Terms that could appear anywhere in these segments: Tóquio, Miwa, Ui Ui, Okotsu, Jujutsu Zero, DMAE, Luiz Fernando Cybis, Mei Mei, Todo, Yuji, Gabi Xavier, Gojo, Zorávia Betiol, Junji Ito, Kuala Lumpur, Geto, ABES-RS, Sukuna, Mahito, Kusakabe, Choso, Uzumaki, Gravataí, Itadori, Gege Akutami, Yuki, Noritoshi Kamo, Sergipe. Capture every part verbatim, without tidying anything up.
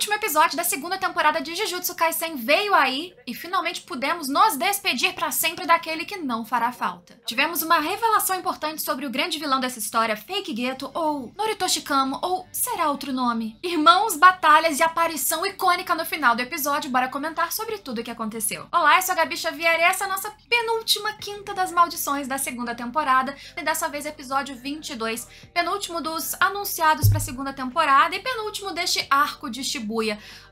último episódio da segunda temporada de Jujutsu Kaisen veio aí e finalmente pudemos nos despedir para sempre daquele que não fará falta. Tivemos uma revelação importante sobre o grande vilão dessa história, Fake Geto, ou Noritoshi Kamo, ou será outro nome. Irmãos, batalhas e aparição icônica no final do episódio, bora comentar sobre tudo o que aconteceu. Olá, eu sou a Gabi Xavier e essa é a nossa penúltima quinta das maldições da segunda temporada, e dessa vez episódio vinte e dois, penúltimo dos anunciados para a segunda temporada e penúltimo deste arco de Shibuya,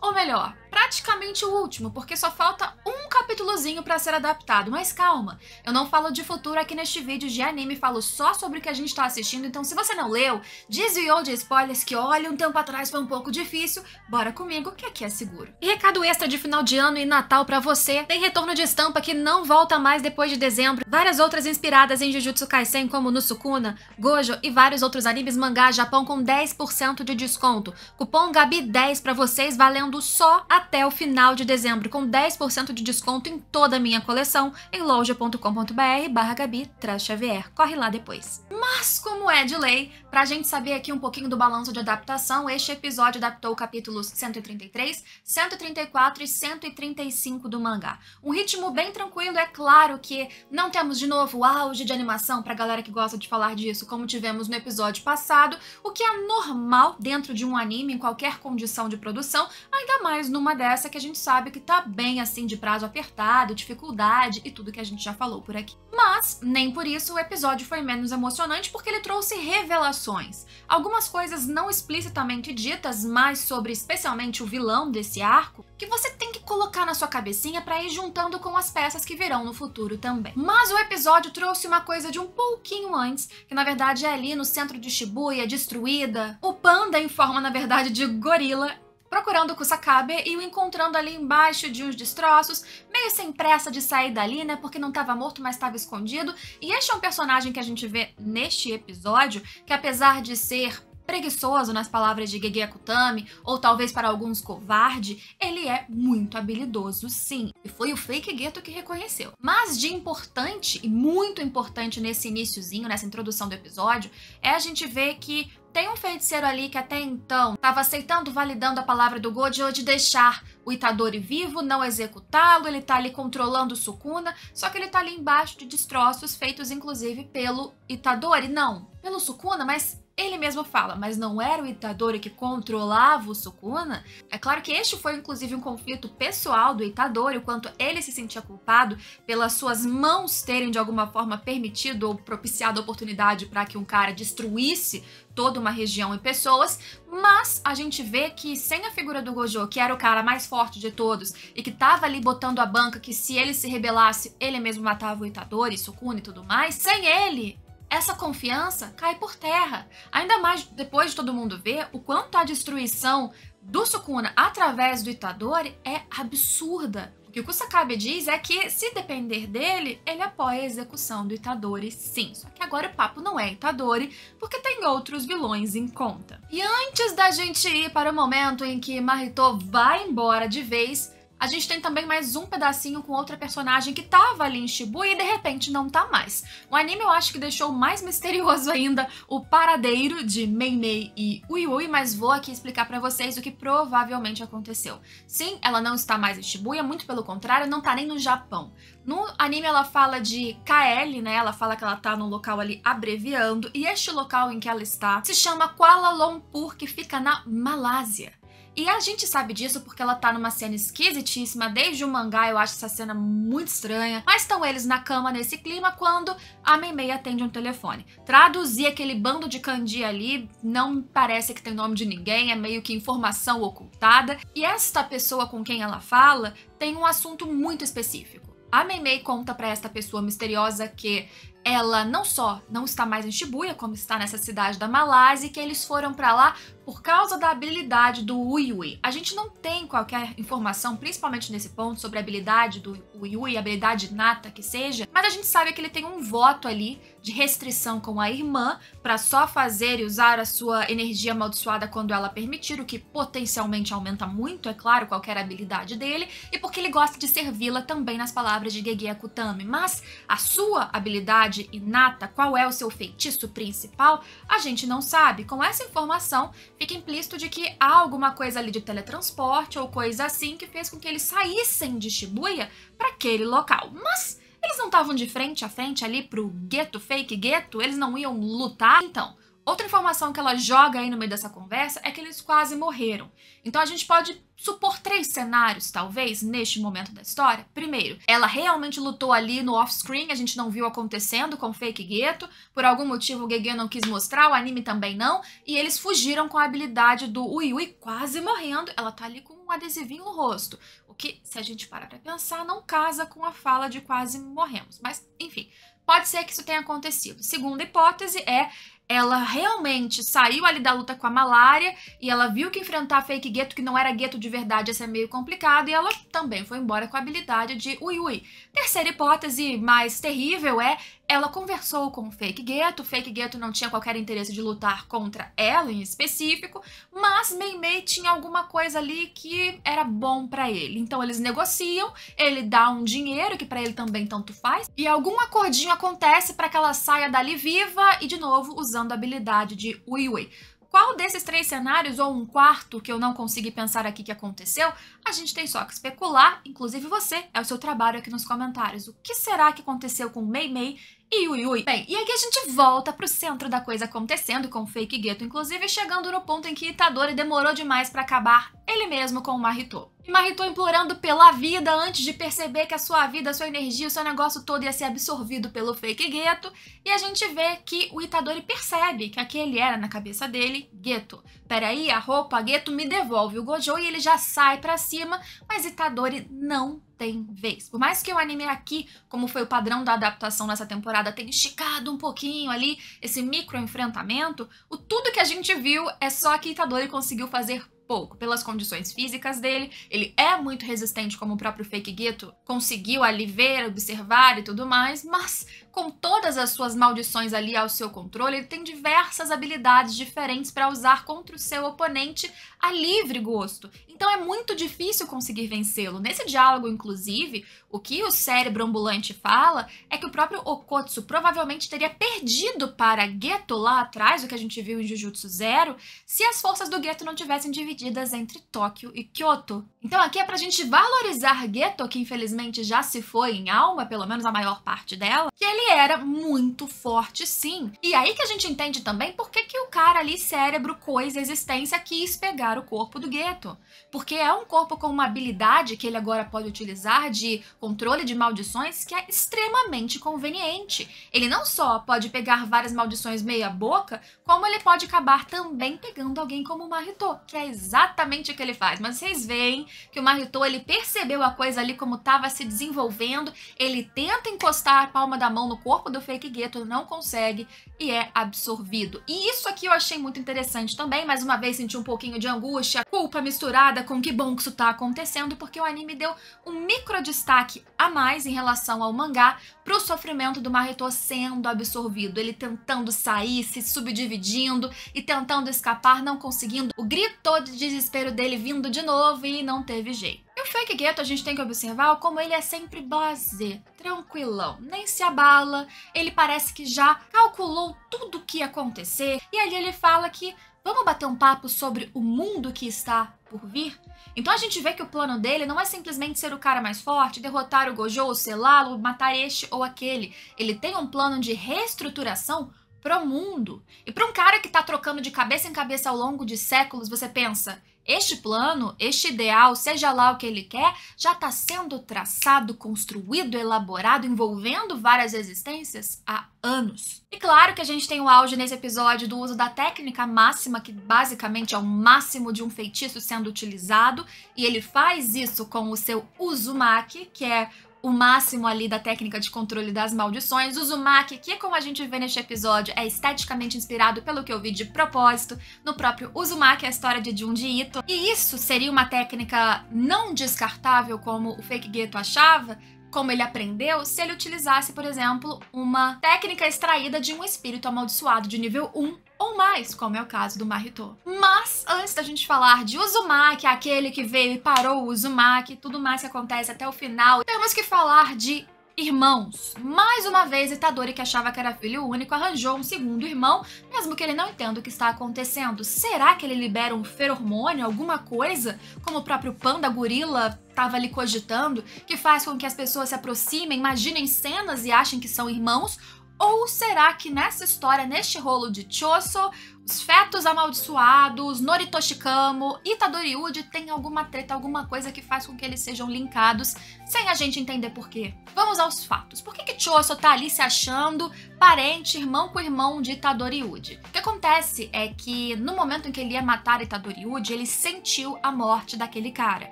ou melhor, praticamente o último, porque só falta um capítulozinho pra ser adaptado. Mas calma, eu não falo de futuro aqui neste vídeo de anime, falo só sobre o que a gente tá assistindo, então se você não leu, desviou de spoilers que olha, um tempo atrás foi um pouco difícil, bora comigo que aqui é seguro. E recado extra de final de ano e Natal pra você, tem retorno de estampa que não volta mais depois de dezembro, várias outras inspiradas em Jujutsu Kaisen como no Sukuna, Gojo e vários outros animes mangá Japão com dez por cento de desconto, cupom Gabi dez pra vocês valendo só até o final de dezembro, com dez por cento de desconto em toda a minha coleção em loja ponto com ponto br barra Gabi Xavier. Corre lá depois. Mas como é de lei, pra gente saber aqui um pouquinho do balanço de adaptação, este episódio adaptou capítulos cento e trinta e três, cento e trinta e quatro e cento e trinta e cinco do mangá. Um ritmo bem tranquilo, é claro que não temos de novo o auge de animação pra galera que gosta de falar disso, como tivemos no episódio passado, o que é normal dentro de um anime em qualquer condição de produção, ainda mais numa dessa que a gente sabe que tá bem assim de prazo apertado, dificuldade e tudo que a gente já falou por aqui. Mas, nem por isso, o episódio foi menos emocionante porque ele trouxe revelações. Algumas coisas não explicitamente ditas, mas sobre especialmente o vilão desse arco, que você tem que colocar na sua cabecinha pra ir juntando com as peças que virão no futuro também. Mas o episódio trouxe uma coisa de um pouquinho antes, que na verdade é ali no centro de Shibuya, destruída. O panda em forma, na verdade, de gorila, procurando o Kusakabe e o encontrando ali embaixo de uns destroços, meio sem pressa de sair dali, né, porque não estava morto, mas estava escondido. E este é um personagem que a gente vê neste episódio, que apesar de ser preguiçoso, nas palavras de Gege Akutami, ou talvez para alguns covarde, ele é muito habilidoso, sim. E foi o Fake Geto que reconheceu. Mas de importante, e muito importante nesse iniciozinho, nessa introdução do episódio, é a gente ver que tem um feiticeiro ali que até então estava aceitando, validando a palavra do Gojo de deixar o Itadori vivo, não executá-lo, ele tá ali controlando o Sukuna, só que ele tá ali embaixo de destroços feitos inclusive pelo Itadori, não, pelo Sukuna, mas ele mesmo fala, mas não era o Itadori que controlava o Sukuna? É claro que este foi inclusive um conflito pessoal do Itadori, o quanto ele se sentia culpado pelas suas mãos terem de alguma forma permitido ou propiciado a oportunidade para que um cara destruísse toda uma região e pessoas, mas a gente vê que sem a figura do Gojo, que era o cara mais forte de todos e que tava ali botando a banca que se ele se rebelasse, ele mesmo matava o Itadori, Sukuna e tudo mais, sem ele, essa confiança cai por terra, ainda mais depois de todo mundo ver o quanto a destruição do Sukuna através do Itadori é absurda. O que o Kusakabe diz é que, se depender dele, ele apoia a execução do Itadori, sim. Só que agora o papo não é Itadori, porque tem outros vilões em conta. E antes da gente ir para o momento em que Mahito vai embora de vez, a gente tem também mais um pedacinho com outra personagem que tava ali em Shibuya e de repente não tá mais. O anime eu acho que deixou mais misterioso ainda o paradeiro de Mei Mei e Ui Ui, mas vou aqui explicar pra vocês o que provavelmente aconteceu. Sim, ela não está mais em Shibuya, muito pelo contrário, não tá nem no Japão. No anime ela fala de K L, né, ela fala que ela tá num local ali abreviando, e este local em que ela está se chama Kuala Lumpur, que fica na Malásia. E a gente sabe disso porque ela tá numa cena esquisitíssima, desde o mangá eu acho essa cena muito estranha, mas estão eles na cama nesse clima quando a Mei Mei atende um telefone. Traduzir aquele bando de kanji ali não parece que tem nome de ninguém, é meio que informação ocultada, e esta pessoa com quem ela fala tem um assunto muito específico. A Mei Mei conta pra esta pessoa misteriosa que ela não só não está mais em Shibuya, como está nessa cidade da Malásia, e que eles foram pra lá por causa da habilidade do Ui Ui. A gente não tem qualquer informação, principalmente nesse ponto, sobre a habilidade do Ui Ui, habilidade nata que seja, mas a gente sabe que ele tem um voto ali de restrição com a irmã pra só fazer e usar a sua energia amaldiçoada quando ela permitir, o que potencialmente aumenta muito, é claro, qualquer habilidade dele, e porque ele gosta de servi-la também nas palavras de Gege Akutami. Mas a sua habilidade habilidade inata, qual é o seu feitiço principal, a gente não sabe. Com essa informação, fica implícito de que há alguma coisa ali de teletransporte ou coisa assim que fez com que eles saíssem de Shibuya para aquele local. Mas eles não estavam de frente a frente ali pro Geto, fake Geto, eles não iam lutar. Então, outra informação que ela joga aí no meio dessa conversa é que eles quase morreram. Então a gente pode supor três cenários, talvez, neste momento da história. Primeiro, ela realmente lutou ali no off-screen, a gente não viu acontecendo com o fake Geto, por algum motivo o Gege não quis mostrar, o anime também não, e eles fugiram com a habilidade do Ui Ui quase morrendo, ela tá ali com um adesivinho no rosto. Que, se a gente parar pra pensar, não casa com a fala de quase morremos. Mas, enfim, pode ser que isso tenha acontecido. Segunda hipótese é, ela realmente saiu ali da luta com a malária e ela viu que enfrentar fake Geto, que não era Geto de verdade, ia ser meio complicado, e ela também foi embora com a habilidade de Ui Ui. Terceira hipótese, mais terrível, é ela conversou com o fake Geto, o fake Geto não tinha qualquer interesse de lutar contra ela em específico, mas Mei Mei tinha alguma coisa ali que era bom pra ele. Então eles negociam, ele dá um dinheiro, que pra ele também tanto faz, e algum acordinho acontece pra que ela saia dali viva e de novo usando a habilidade de Ui Ui. Qual desses três cenários, ou um quarto que eu não consegui pensar aqui que aconteceu, a gente tem só que especular, inclusive você, é o seu trabalho aqui nos comentários. O que será que aconteceu com Mei Mei e Ui Ui? Bem, e aqui a gente volta pro centro da coisa acontecendo, com o fake Geto, inclusive, chegando no ponto em que Itadori demorou demais pra acabar ele mesmo com o Mahito. E Mahito implorando pela vida antes de perceber que a sua vida, a sua energia, o seu negócio todo ia ser absorvido pelo fake Geto. E a gente vê que o Itadori percebe que aquele era, na cabeça dele, Geto. Peraí, a roupa, Geto me devolve o Gojo, e ele já sai pra cima, mas Itadori não tem vez. Por mais que o anime aqui, como foi o padrão da adaptação nessa temporada, tenha esticado um pouquinho ali esse micro enfrentamento, o tudo que a gente viu é só que Itadori conseguiu fazer pouco. Pelas condições físicas dele, ele é muito resistente, como o próprio fake Geto conseguiu ali ver, observar e tudo mais, mas com todas as suas maldições ali ao seu controle, ele tem diversas habilidades diferentes para usar contra o seu oponente a livre gosto. Então é muito difícil conseguir vencê-lo. Nesse diálogo, inclusive, o que o cérebro ambulante fala é que o próprio Okotsu provavelmente teria perdido para Geto lá atrás, o que a gente viu em Jujutsu Zero, se as forças do Geto não tivessem divididas entre Tóquio e Kyoto. Então aqui é pra gente valorizar Geto, que infelizmente já se foi em alma, pelo menos a maior parte dela, que ele era muito forte sim. E aí que a gente entende também por que que o cara ali, cérebro, coisa, existência, quis pegar o corpo do Geto. Porque é um corpo com uma habilidade que ele agora pode utilizar de controle de maldições que é extremamente conveniente. Ele não só pode pegar várias maldições meia boca, como ele pode acabar também pegando alguém como o Mahito, que é exatamente o que ele faz. Mas vocês veem que o Mahito, ele percebeu a coisa ali como estava se desenvolvendo, ele tenta encostar a palma da mão no corpo do fake Geto, não consegue e é absorvido. E isso aqui eu achei muito interessante também, mais uma vez senti um pouquinho de angústia, culpa misturada com que bom que isso tá acontecendo, porque o anime deu um micro destaque a mais em relação ao mangá pro sofrimento do Mahito sendo absorvido, ele tentando sair, se subdividindo e tentando escapar, não conseguindo, o grito de desespero dele vindo de novo e não teve jeito. E o fake Geto, a gente tem que observar como ele é sempre blasé, tranquilão, nem se abala, ele parece que já calculou tudo o que ia acontecer, e ali ele fala que vamos bater um papo sobre o mundo que está por vir? Então a gente vê que o plano dele não é simplesmente ser o cara mais forte, derrotar o Gojo, selá-lo, matar este ou aquele. Ele tem um plano de reestruturação pro mundo. E para um cara que tá trocando de cabeça em cabeça ao longo de séculos, você pensa, este plano, este ideal, seja lá o que ele quer, já está sendo traçado, construído, elaborado, envolvendo várias existências há anos. E claro que a gente tem o auge nesse episódio do uso da técnica máxima, que basicamente é o máximo de um feitiço sendo utilizado, e ele faz isso com o seu Uzumaki, que é o máximo ali da técnica de controle das maldições. O Uzumaki, que como a gente vê neste episódio, é esteticamente inspirado pelo que eu vi de propósito no próprio Uzumaki, a história de Junji Ito. E isso seria uma técnica não descartável, como o fake Geto achava, como ele aprendeu, se ele utilizasse, por exemplo, uma técnica extraída de um espírito amaldiçoado de nível um ou mais, como é o caso do Mahito. Mas, antes da gente falar de Uzumaki, aquele que veio e parou o Uzumaki, tudo mais que acontece até o final, temos que falar de irmãos. Mais uma vez, Itadori, que achava que era filho único, arranjou um segundo irmão, mesmo que ele não entenda o que está acontecendo. Será que ele libera um feromônio, alguma coisa, como o próprio panda gorila estava ali cogitando, que faz com que as pessoas se aproximem, imaginem cenas e achem que são irmãos? Ou será que nessa história, neste rolo de Choso, os fetos amaldiçoados, Noritoshi Kamo, Itadori e Yuji tem alguma treta, alguma coisa que faz com que eles sejam linkados, sem a gente entender por quê? Vamos aos fatos. Por que que Choso tá ali se achando parente, irmão com irmão de Itadori e Yuji? O que acontece é que no momento em que ele ia matar Itadori e Yuji, ele sentiu a morte daquele cara.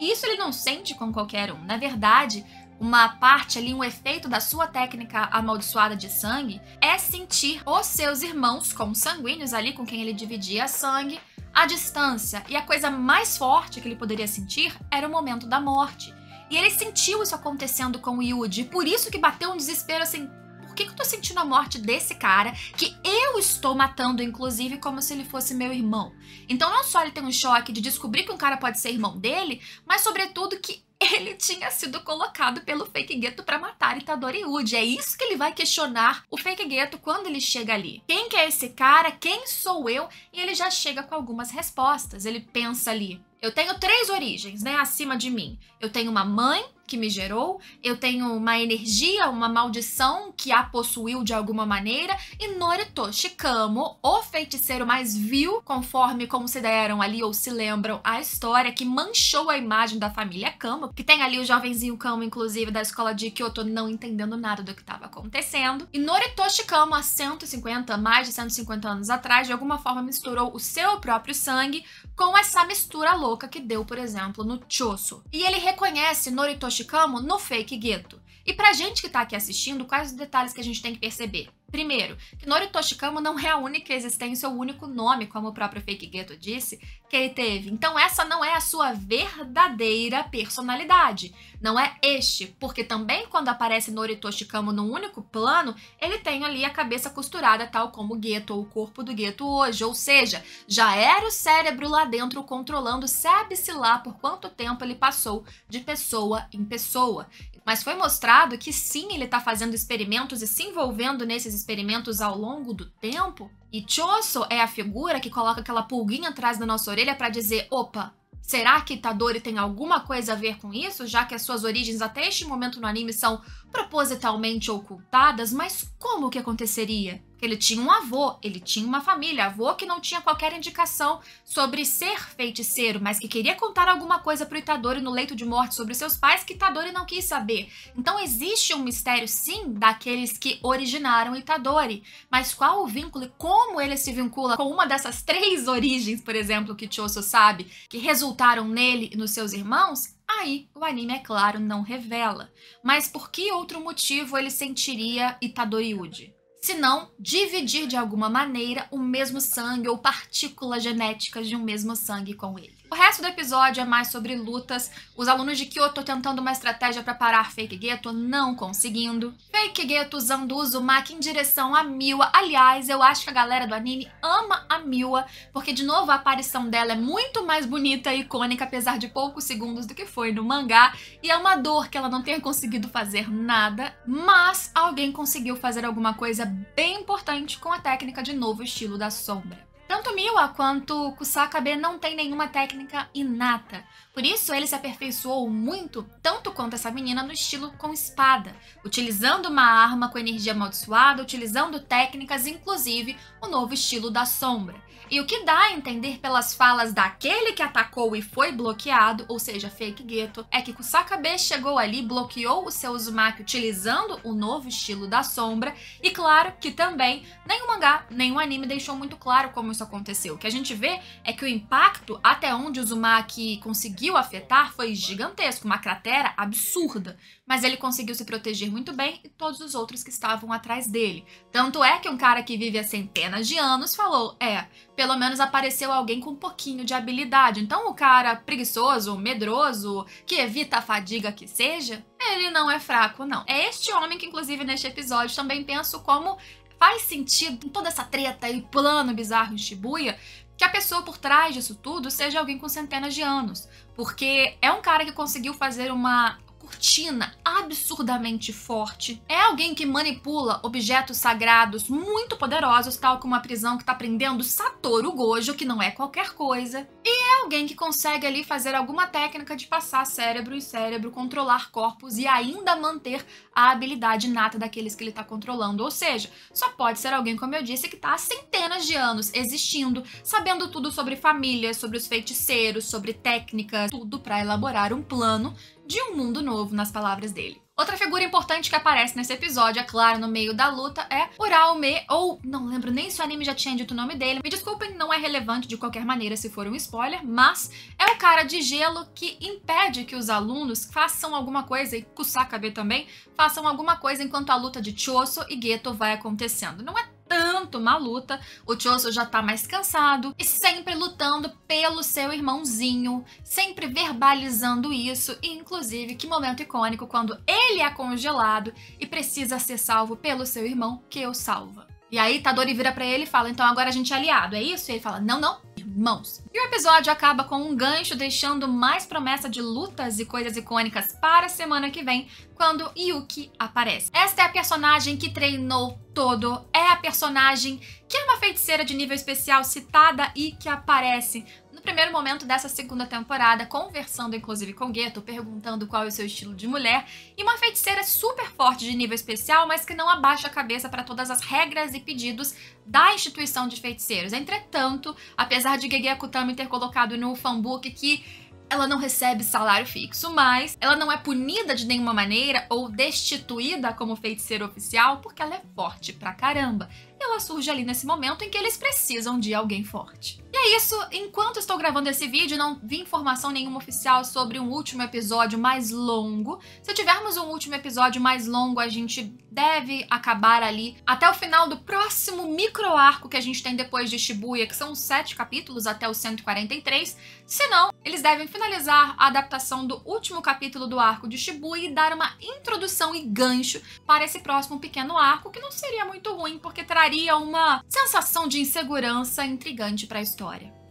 E isso ele não sente com qualquer um. Na verdade, uma parte ali, um efeito da sua técnica amaldiçoada de sangue é sentir os seus irmãos consanguíneos ali, com quem ele dividia sangue, à distância. E a coisa mais forte que ele poderia sentir era o momento da morte. E ele sentiu isso acontecendo com o Yuji, por isso que bateu um desespero assim: por que que eu tô sentindo a morte desse cara, que eu estou matando, inclusive, como se ele fosse meu irmão? Então não só ele tem um choque de descobrir que um cara pode ser irmão dele, mas sobretudo que ele tinha sido colocado pelo fake Geto para matar Itadori e Yuji. É isso que ele vai questionar o fake Geto quando ele chega ali. Quem que é esse cara? Quem sou eu? E ele já chega com algumas respostas. Ele pensa ali: eu tenho três origens, né, acima de mim. Eu tenho uma mãe que me gerou, eu tenho uma energia, uma maldição que a possuiu de alguma maneira, e Noritoshi Kamo, o feiticeiro mais vil, conforme consideram ali ou se lembram a história, que manchou a imagem da família Kamo, que tem ali o jovenzinho Kamo, inclusive, da escola de Kyoto, não entendendo nada do que estava acontecendo. E Noritoshi Kamo, há cento e cinquenta, mais de cento e cinquenta anos atrás, de alguma forma misturou o seu próprio sangue com essa mistura louca que deu, por exemplo, no Choso. E ele reconhece Noritoshi Kamo no fake Geto. E pra gente que tá aqui assistindo, quais os detalhes que a gente tem que perceber? Primeiro, que Noritoshi Kamo não é a única existência ou o único nome, como o próprio fake Geto disse, que ele teve. Então essa não é a sua verdadeira personalidade. Não é este, porque também quando aparece Noritoshi Kamo num único plano, ele tem ali a cabeça costurada, tal como o Geto, ou o corpo do Geto hoje. Ou seja, já era o cérebro lá dentro controlando, sabe-se lá por quanto tempo ele passou de pessoa em pessoa. Mas foi mostrado que sim, ele tá fazendo experimentos e se envolvendo nesses experimentos ao longo do tempo. E Choso é a figura que coloca aquela pulguinha atrás da nossa orelha para dizer: opa, será que Itadori tem alguma coisa a ver com isso, já que as suas origens até este momento no anime são propositalmente ocultadas? Mas como que aconteceria? Ele tinha um avô, ele tinha uma família, avô que não tinha qualquer indicação sobre ser feiticeiro, mas que queria contar alguma coisa para o Itadori no leito de morte sobre seus pais, que Itadori não quis saber. Então existe um mistério, sim, daqueles que originaram Itadori, mas qual o vínculo e como ele se vincula com uma dessas três origens, por exemplo, que Choso sabe, que resultaram nele e nos seus irmãos? Aí o anime, é claro, não revela. Mas por que outro motivo ele sentiria Itadori Yuji? Se não dividir de alguma maneira o mesmo sangue ou partículas genéticas de um mesmo sangue com ele. O resto do episódio é mais sobre lutas, os alunos de Kyoto tentando uma estratégia para parar fake Geto, não conseguindo. Fake Geto usando Uzumaki em direção a Miwa. Aliás, eu acho que a galera do anime ama a Miwa, porque de novo a aparição dela é muito mais bonita e icônica, apesar de poucos segundos do que foi no mangá, e é uma dor que ela não tenha conseguido fazer nada, mas alguém conseguiu fazer alguma coisa bem importante com a técnica de novo estilo da sombra. Tanto Miwa quanto Kusakabe não tem nenhuma técnica inata, por isso ele se aperfeiçoou muito, tanto quanto essa menina, no estilo com espada, utilizando uma arma com energia amaldiçoada, utilizando técnicas, inclusive o novo estilo da sombra. E o que dá a entender pelas falas daquele que atacou e foi bloqueado, ou seja, fake Geto, é que Kusakabe chegou ali, bloqueou o seu Uzumaki utilizando o novo estilo da sombra, e claro que também nem o mangá, nem o anime deixou muito claro como isso aconteceu. O que a gente vê é que o impacto, até onde o Uzumaki conseguiu afetar, foi gigantesco, uma cratera absurda, mas ele conseguiu se proteger muito bem, e todos os outros que estavam atrás dele. Tanto é que um cara que vive há centenas de anos falou: é, pelo menos apareceu alguém com um pouquinho de habilidade. Então o cara preguiçoso, medroso, que evita a fadiga que seja, ele não é fraco, não. É este homem que, inclusive, neste episódio também penso como faz sentido em toda essa treta e plano bizarro em Shibuya, que a pessoa por trás disso tudo seja alguém com centenas de anos, porque é um cara que conseguiu fazer uma cortina absurdamente forte. É alguém que manipula objetos sagrados muito poderosos, tal como a prisão que tá prendendo Satoru Gojo, que não é qualquer coisa. E é alguém que consegue ali fazer alguma técnica de passar cérebro e cérebro, controlar corpos e ainda manter a habilidade inata daqueles que ele tá controlando. Ou seja, só pode ser alguém, como eu disse, que tá há centenas de anos existindo, sabendo tudo sobre família, sobre os feiticeiros, sobre técnicas, tudo pra elaborar um plano de um mundo novo, nas palavras dele. Outra figura importante que aparece nesse episódio, é claro, no meio da luta, é Uraume, ou não lembro nem se o anime já tinha dito o nome dele. Me desculpem, não é relevante de qualquer maneira se for um spoiler, mas é o cara de gelo que impede que os alunos façam alguma coisa, e Kusakabe também, façam alguma coisa enquanto a luta de Choso e Geto vai acontecendo. Não é tanto uma luta, o Choso já tá mais cansado e sempre lutando pelo seu irmãozinho, sempre verbalizando isso, e inclusive que momento icônico quando ele é congelado e precisa ser salvo pelo seu irmão, que o salva. E aí Itadori vira pra ele e fala, então agora a gente é aliado, é isso? E ele fala, não, não, irmãos. E o episódio acaba com um gancho, deixando mais promessa de lutas e coisas icônicas para a semana que vem, quando Yuki aparece. Esta é a personagem que treinou Todo, é a personagem que é uma feiticeira de nível especial citada e que aparece no primeiro momento dessa segunda temporada, conversando inclusive com Geto, perguntando qual é o seu estilo de mulher, e uma feiticeira super forte de nível especial, mas que não abaixa a cabeça para todas as regras e pedidos da instituição de feiticeiros. Entretanto, apesar de Gege Akutami ter colocado no fanbook que ela não recebe salário fixo, mas ela não é punida de nenhuma maneira ou destituída como feiticeira oficial, porque ela é forte pra caramba. Ela surge ali nesse momento em que eles precisam de alguém forte. E é isso, enquanto estou gravando esse vídeo, não vi informação nenhuma oficial sobre um último episódio mais longo. Se tivermos um último episódio mais longo, a gente deve acabar ali até o final do próximo microarco que a gente tem depois de Shibuya, que são sete capítulos até o cento e quarenta e três. Se não, eles devem finalizar a adaptação do último capítulo do arco de Shibuya e dar uma introdução e gancho para esse próximo pequeno arco, que não seria muito ruim, porque traria uma sensação de insegurança intrigante para a história.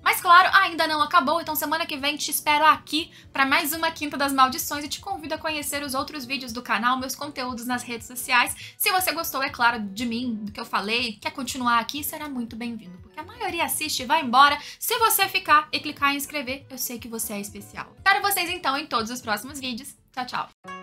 Mas claro, ainda não acabou, então semana que vem te espero aqui para mais uma Quinta das Maldições e te convido a conhecer os outros vídeos do canal, meus conteúdos nas redes sociais. Se você gostou, é claro, de mim, do que eu falei, quer continuar aqui, será muito bem-vindo, porque a maioria assiste e vai embora. Se você ficar e clicar em inscrever, eu sei que você é especial. Espero vocês então em todos os próximos vídeos. Tchau, tchau!